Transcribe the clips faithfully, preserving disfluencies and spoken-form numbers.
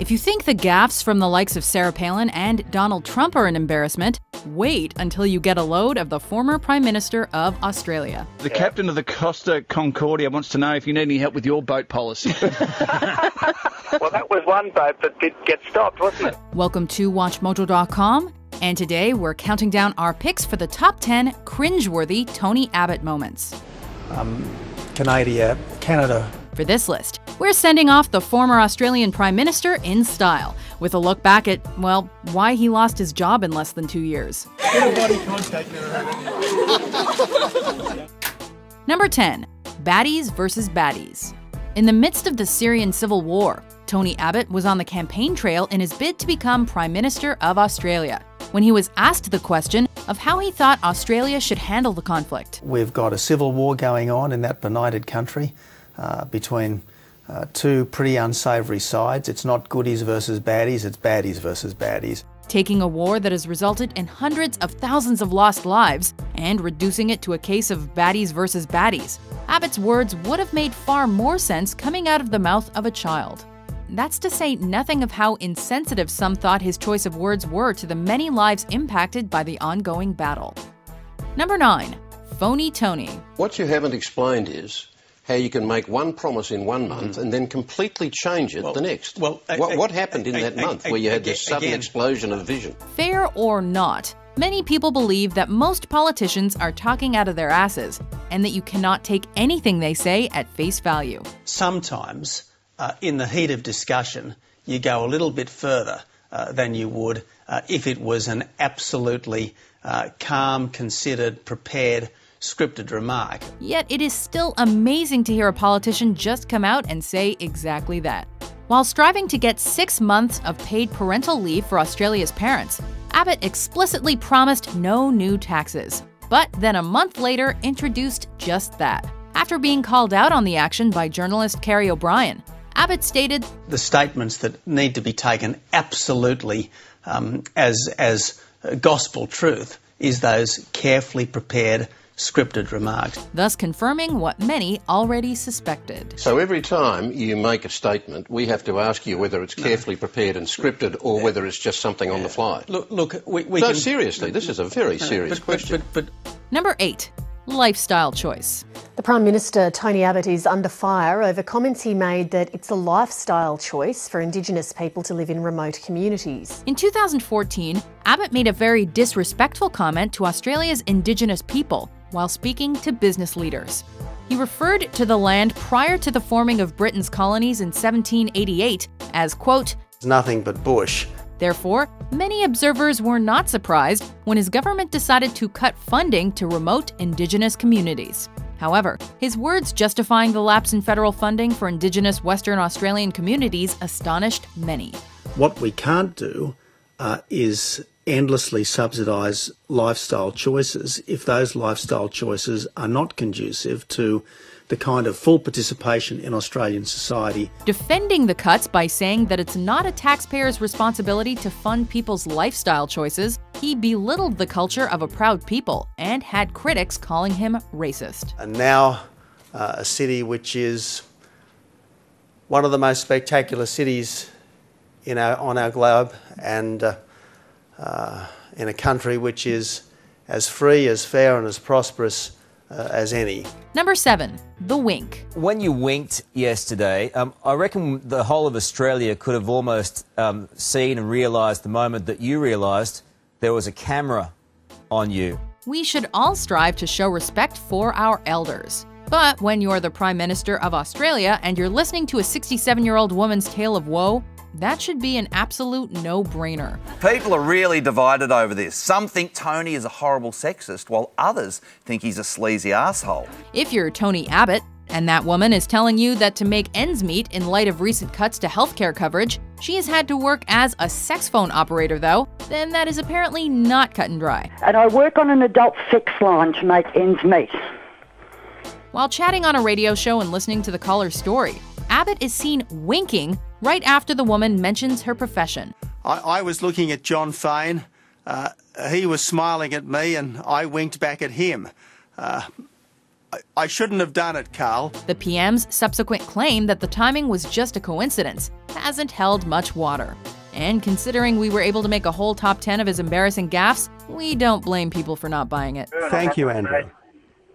If you think the gaffes from the likes of Sarah Palin and Donald Trump are an embarrassment, wait until you get a load of the former Prime Minister of Australia. The captain of the Costa Concordia wants to know if you need any help with your boat policy. Well, that was one boat that did get stopped, wasn't it? Welcome to Watch Mojo dot com, and today we're counting down our picks for the top ten cringeworthy Tony Abbott moments. Um, Canada, Canada. For this list, we're sending off the former Australian Prime Minister in style, with a look back at, well, why he lost his job in less than two years. Number ten. Baddies versus baddies. In the midst of the Syrian civil war, Tony Abbott was on the campaign trail in his bid to become Prime Minister of Australia, when he was asked the question of how he thought Australia should handle the conflict. We've got a civil war going on in that benighted country. Uh, between uh, two pretty unsavoury sides. It's not goodies versus baddies, it's baddies versus baddies. Taking a war that has resulted in hundreds of thousands of lost lives and reducing it to a case of baddies versus baddies. Abbott's words would have made far more sense coming out of the mouth of a child. That's to say nothing of how insensitive some thought his choice of words were to the many lives impacted by the ongoing battle. Number nine. Phony Tony. What you haven't explained is how you can make one promise in one month and then completely change it well, the next. Well, I, what, I, what happened in I, that I, month I, where you I, had this again, sudden again. explosion of vision? Fair or not, many people believe that most politicians are talking out of their asses and that you cannot take anything they say at face value. Sometimes, uh, in the heat of discussion, you go a little bit further uh, than you would uh, if it was an absolutely uh, calm, considered, prepared scripted remark. Yet it is still amazing to hear a politician just come out and say exactly that. While striving to get six months of paid parental leave for Australia's parents, Abbott explicitly promised no new taxes, but then a month later introduced just that. After being called out on the action by journalist Kerry O'Brien, Abbott stated, "The statements that need to be taken absolutely um, as, as gospel truth is those carefully prepared scripted remarks," thus confirming what many already suspected. So every time you make a statement, we have to ask you whether it's carefully prepared and scripted or yeah. whether it's just something yeah. on the fly. Look, look we, we no, can... seriously, this is a very no, serious but, question. But, but, but... Number eight, lifestyle choice. The Prime Minister, Tony Abbott, is under fire over comments he made that it's a lifestyle choice for Indigenous people to live in remote communities. In two thousand fourteen, Abbott made a very disrespectful comment to Australia's Indigenous people while speaking to business leaders. He referred to the land prior to the forming of Britain's colonies in seventeen eighty-eight as, quote, "nothing but bush." Therefore, many observers were not surprised when his government decided to cut funding to remote Indigenous communities. However, his words justifying the lapse in federal funding for Indigenous Western Australian communities astonished many. What we can't do uh, is endlessly subsidise lifestyle choices if those lifestyle choices are not conducive to the kind of full participation in Australian society. Defending the cuts by saying that it's not a taxpayer's responsibility to fund people's lifestyle choices, he belittled the culture of a proud people and had critics calling him racist. And now uh, a city which is one of the most spectacular cities in our, on our globe and uh, Uh, in a country which is as free, as fair and as prosperous uh, as any. Number seven, the wink. When you winked yesterday, um, I reckon the whole of Australia could have almost um, seen and realised the moment that you realised there was a camera on you. We should all strive to show respect for our elders. But when you're the Prime Minister of Australia and you're listening to a sixty-seven-year-old woman's tale of woe, that should be an absolute no-brainer. People are really divided over this. Some think Tony is a horrible sexist, while others think he's a sleazy asshole. If you're Tony Abbott, and that woman is telling you that to make ends meet in light of recent cuts to healthcare coverage, she has had to work as a sex phone operator though, then that is apparently not cut and dry. And I work on an adult sex line to make ends meet. While chatting on a radio show and listening to the caller's story, Abbott is seen winking right after the woman mentions her profession. I, I was looking at John Fain. Uh, he was smiling at me and I winked back at him. Uh, I shouldn't have done it, Carl. The P M's subsequent claim that the timing was just a coincidence hasn't held much water. And considering we were able to make a whole top ten of his embarrassing gaffes, we don't blame people for not buying it. Thank you, Andrew.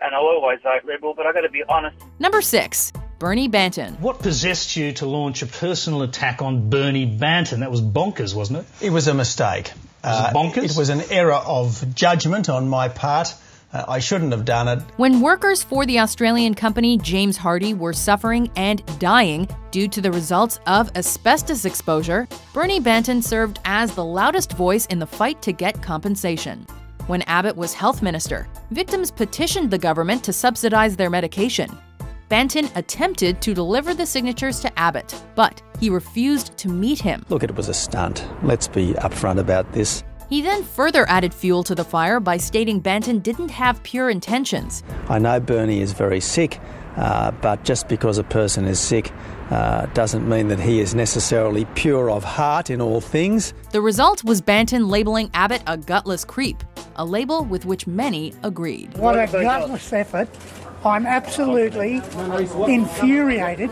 And I'll always vote Liberal, but I've got to be honest. Number six, Bernie Banton. What possessed you to launch a personal attack on Bernie Banton? That was bonkers, wasn't it? It was a mistake. Uh, was it bonkers? It was an error of judgment on my part. Uh, I shouldn't have done it. When workers for the Australian company James Hardy were suffering and dying due to the results of asbestos exposure, Bernie Banton served as the loudest voice in the fight to get compensation. When Abbott was health minister, victims petitioned the government to subsidize their medication. Banton attempted to deliver the signatures to Abbott, but he refused to meet him. Look, it was a stunt. Let's be upfront about this. He then further added fuel to the fire by stating Banton didn't have pure intentions. I know Bernie is very sick, uh, but just because a person is sick uh, doesn't mean that he is necessarily pure of heart in all things. The result was Banton labeling Abbott a gutless creep, a label with which many agreed. What a gutless effort. I'm absolutely infuriated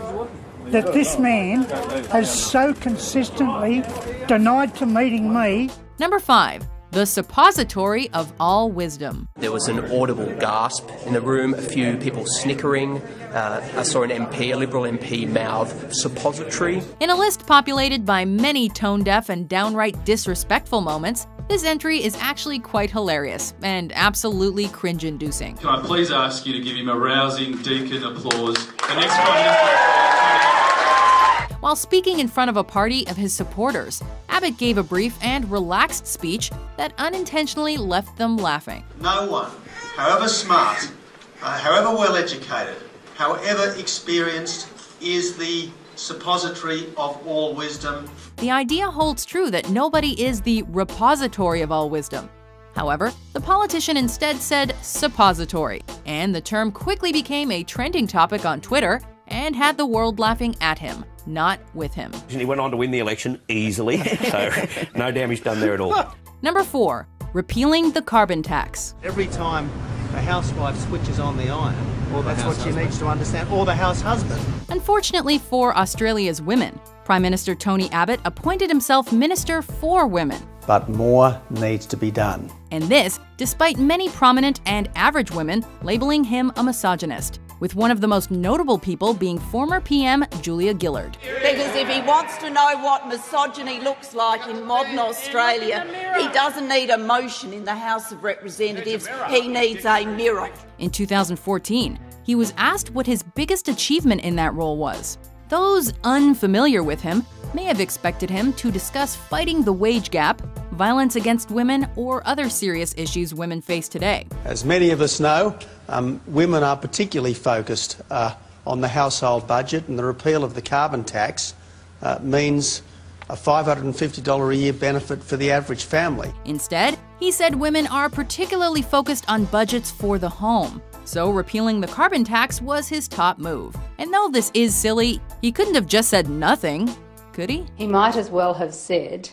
that this man has so consistently denied to meeting me. Number five, the suppository of all wisdom. There was an audible gasp in the room, a few people snickering. Uh, I saw an M P, a Liberal M P, mouth suppository. In a list populated by many tone-deaf and downright disrespectful moments, this entry is actually quite hilarious and absolutely cringe-inducing. Can I please ask you to give him a rousing deacon applause? The next one. While speaking in front of a party of his supporters, Abbott gave a brief and relaxed speech that unintentionally left them laughing. No one, however smart, uh, however well educated, however experienced, is the suppository of all wisdom. The idea holds true that nobody is the repository of all wisdom. However, the politician instead said suppository, and the term quickly became a trending topic on Twitter and had the world laughing at him, not with him. He went on to win the election easily, so no damage done there at all. Number four, repealing the carbon tax. Every time a housewife switches on the iron, or that's what she needs to understand, or the house husband. Unfortunately for Australia's women, Prime Minister Tony Abbott appointed himself Minister for Women. But more needs to be done. And this, despite many prominent and average women labelling him a misogynist, with one of the most notable people being former P M Julia Gillard. Because if he wants to know what misogyny looks like in modern Australia, he doesn't need a motion in the House of Representatives, he needs a mirror. In two thousand fourteen, he was asked what his biggest achievement in that role was. Those unfamiliar with him may have expected him to discuss fighting the wage gap, violence against women, or other serious issues women face today. As many of us know, um, women are particularly focused uh, on the household budget, and the repeal of the carbon tax uh, means a five hundred and fifty dollars a year benefit for the average family. Instead, he said women are particularly focused on budgets for the home, so repealing the carbon tax was his top move. And though this is silly, he couldn't have just said nothing, could he? He might as well have said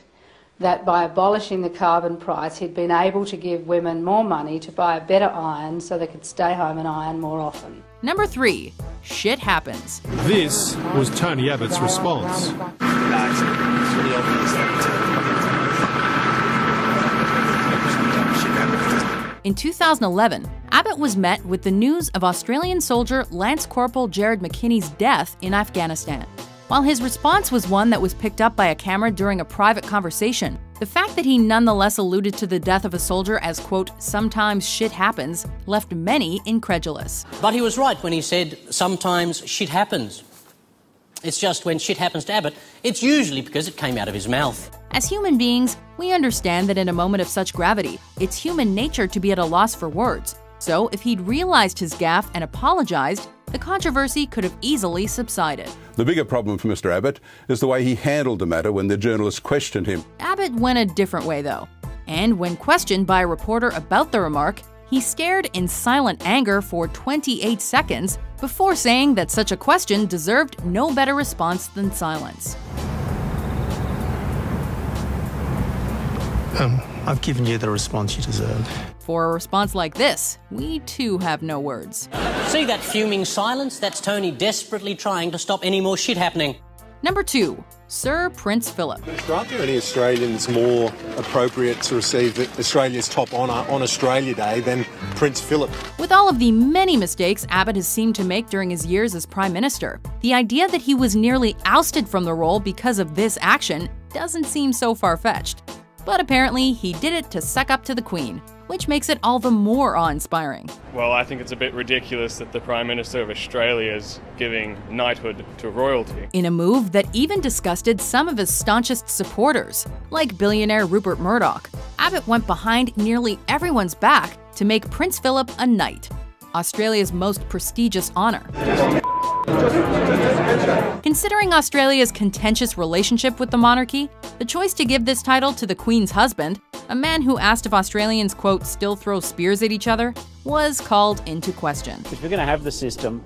that by abolishing the carbon price, he'd been able to give women more money to buy a better iron so they could stay home and iron more often. Number three, shit happens. This was Tony Abbott's response. In two thousand eleven, Abbott was met with the news of Australian soldier Lance Corporal Jared McKinney's death in Afghanistan. While his response was one that was picked up by a camera during a private conversation, the fact that he nonetheless alluded to the death of a soldier as, quote, sometimes shit happens, left many incredulous. But he was right when he said, sometimes shit happens. It's just when shit happens to Abbott, it's usually because it came out of his mouth. As human beings, we understand that in a moment of such gravity, it's human nature to be at a loss for words. So if he'd realized his gaffe and apologized, the controversy could have easily subsided. The bigger problem for Mister Abbott is the way he handled the matter when the journalists questioned him. Abbott went a different way, though. And when questioned by a reporter about the remark, he stared in silent anger for twenty-eight seconds before saying that such a question deserved no better response than silence. Um, I've given you the response you deserve. For a response like this, we too have no words. See that fuming silence? That's Tony desperately trying to stop any more shit happening. Number two, Sir Prince Philip. There aren't there any Australians more appropriate to receive Australia's top honour on Australia Day than Prince Philip? With all of the many mistakes Abbott has seemed to make during his years as Prime Minister, the idea that he was nearly ousted from the role because of this action doesn't seem so far-fetched. But apparently he did it to suck up to the Queen, which makes it all the more awe-inspiring. Well, I think it's a bit ridiculous that the Prime Minister of Australia is giving knighthood to royalty. In a move that even disgusted some of his staunchest supporters, like billionaire Rupert Murdoch, Abbott went behind nearly everyone's back to make Prince Philip a knight, Australia's most prestigious honor. Considering Australia's contentious relationship with the monarchy, the choice to give this title to the Queen's husband, a man who asked if Australians, quote, still throw spears at each other, was called into question. If you're going to have the system,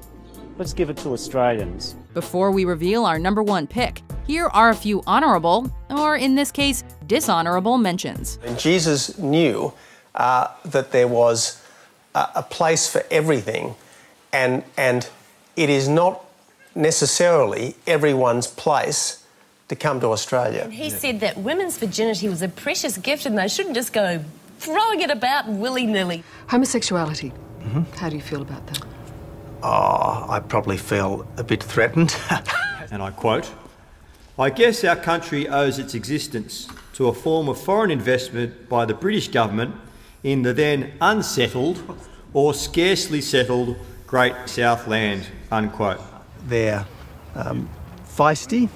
let's give it to Australians. Before we reveal our number one pick, here are a few honorable, or in this case, dishonorable mentions. And Jesus knew uh, that there was a, a place for everything, and, and it is not necessarily everyone's place to come to Australia. And he said that women's virginity was a precious gift and they shouldn't just go throwing it about willy-nilly. Homosexuality, mm-hmm. How do you feel about that? Oh, I probably feel a bit threatened. And I quote, I guess our country owes its existence to a form of foreign investment by the British government in the then unsettled or scarcely settled Great South Land, unquote. They're um, feisty.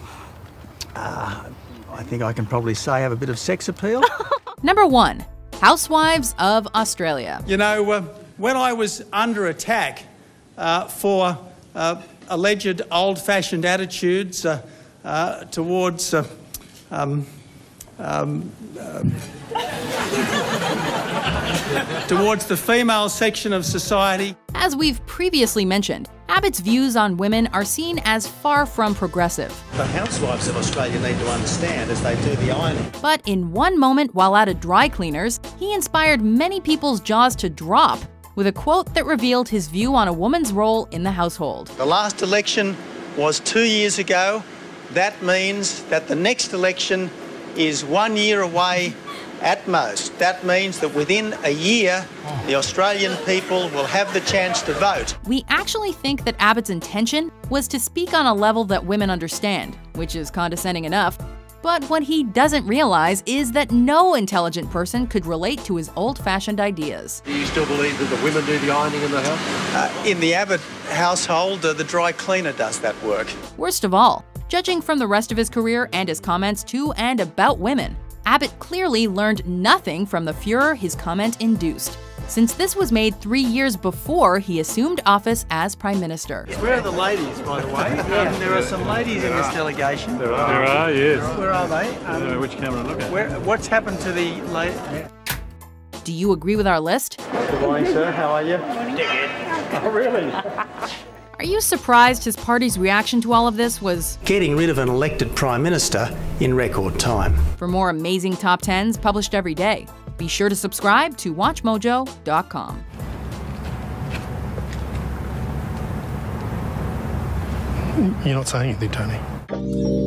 Uh, I think I can probably say I have a bit of sex appeal. Number one, Housewives of Australia. You know, uh, when I was under attack uh, for uh, alleged old-fashioned attitudes uh, uh, towards uh, um, um, uh, towards the female section of society. As we've previously mentioned, Abbott's views on women are seen as far from progressive. The housewives of Australia need to understand as they do the ironing. But in one moment while out at dry cleaners, he inspired many people's jaws to drop with a quote that revealed his view on a woman's role in the household. The last election was two years ago. That means that the next election is one year away at most. That means that within a year, the Australian people will have the chance to vote. We actually think that Abbott's intention was to speak on a level that women understand, which is condescending enough, but what he doesn't realize is that no intelligent person could relate to his old-fashioned ideas. Do you still believe that the women do the ironing in the house? Uh, in the Abbott household, uh, the dry cleaner does that work. Worst of all, judging from the rest of his career and his comments to and about women, Abbott clearly learned nothing from the furor his comment induced, since this was made three years before he assumed office as Prime Minister. Where are the ladies, by the way? Um, there are some ladies in this delegation. There are, there are yes. Where are they? Um, I don't know which camera to look at. Where, what's happened to the ladies? Do you agree with our list? Good morning, sir. How are you? Dickhead. Oh, really? Are you surprised his party's reaction to all of this was getting rid of an elected Prime Minister in record time? For more amazing top tens published every day, be sure to subscribe to Watch Mojo dot com. You're not saying anything, Tony.